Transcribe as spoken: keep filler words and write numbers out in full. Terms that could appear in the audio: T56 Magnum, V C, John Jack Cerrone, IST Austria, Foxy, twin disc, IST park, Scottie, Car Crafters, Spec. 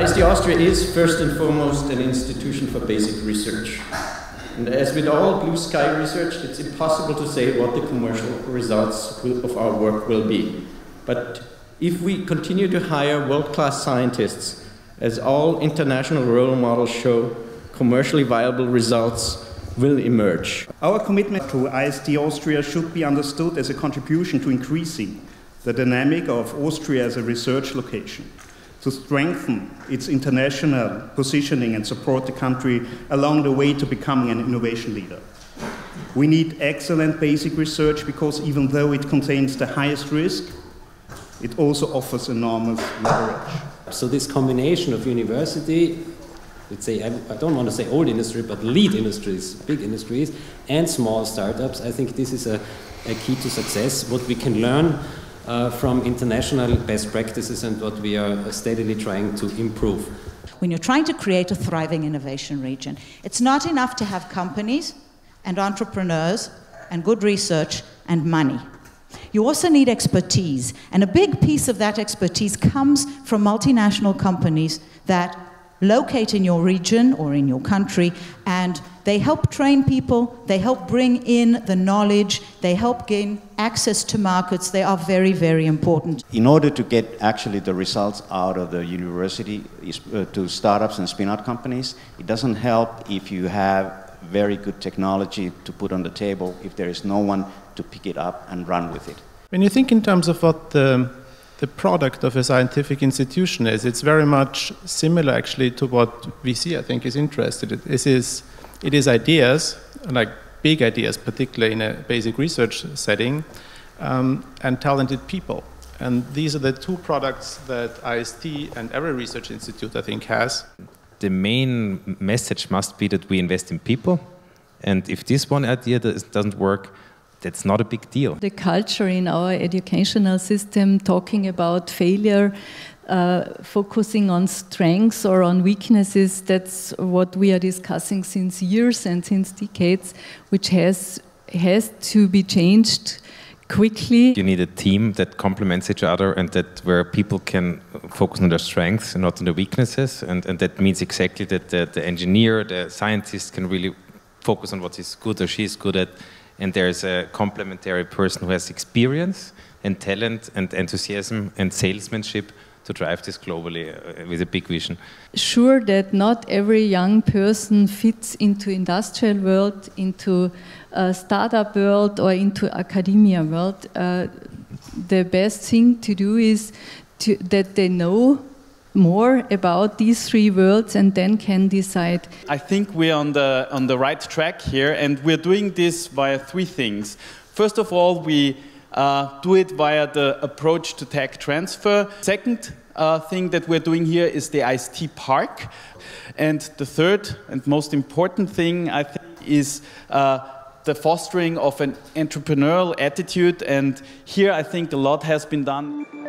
I S T Austria is, first and foremost, an institution for basic research. And as with all blue sky research, it's impossible to say what the commercial results of our work will be. But if we continue to hire world-class scientists, as all international role models show, commercially viable results will emerge. Our commitment to I S T Austria should be understood as a contribution to increasing the dynamic of Austria as a research location, to strengthen its international positioning and support the country along the way to becoming an innovation leader. We need excellent basic research because even though it contains the highest risk, it also offers enormous leverage. So this combination of university, let's say, I, I don't want to say old industry, but lead industries, big industries, and small startups, I think this is a, a key to success. What we can learn Uh, from international best practices and what we are steadily trying to improve. When you're trying to create a thriving innovation region, it's not enough to have companies and entrepreneurs and good research and money. You also need expertise, and a big piece of that expertise comes from multinational companies that locate in your region or in your country, and they help train people, they help bring in the knowledge, they help gain access to markets. They are very, very important. In order to get actually the results out of the university uh, to startups and spin-out companies, it doesn't help if you have very good technology to put on the table if there is no one to pick it up and run with it. When you think in terms of what the The product of a scientific institution is, it's very much similar actually to what V C I think is interested in. It is, it is ideas, like big ideas, particularly in a basic research setting, um, and talented people. And these are the two products that I S T and every research institute I think has. The main message must be that we invest in people, and if this one idea doesn't work, that's not a big deal. The culture in our educational system, talking about failure, uh, focusing on strengths or on weaknesses, that's what we are discussing since years and since decades, which has, has to be changed quickly. You need a team that complements each other and that where people can focus on their strengths and not on their weaknesses. And, and that means exactly that the, the engineer, the scientist can really focus on what he's good or she's good at. And there's a complementary person who has experience and talent and enthusiasm and salesmanship to drive this globally uh, with a big vision. Sure that not every young person fits into industrial world, into uh, startup world or into academia world. Uh, the best thing to do is to, that they know more about these three worlds and then can decide. I think we're on the, on the right track here, and we're doing this via three things. First of all, we uh, do it via the approach to tech transfer. Second uh, thing that we're doing here is the I S T park. And the third and most important thing, I think, is uh, the fostering of an entrepreneurial attitude. And here I think a lot has been done.